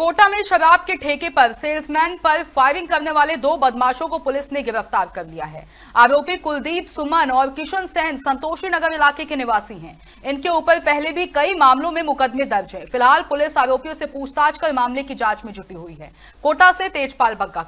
कोटा में शराब के ठेके पर सेल्समैन पर फायरिंग करने वाले दो बदमाशों को पुलिस ने गिरफ्तार कर लिया है। आरोपी कुलदीप सुमन और किशन सैन संतोषी नगर इलाके के निवासी हैं। इनके ऊपर पहले भी कई मामलों में मुकदमे दर्ज हैं। फिलहाल पुलिस आरोपियों से पूछताछ कर मामले की जांच में जुटी हुई है। कोटा से तेजपाल बग्गा।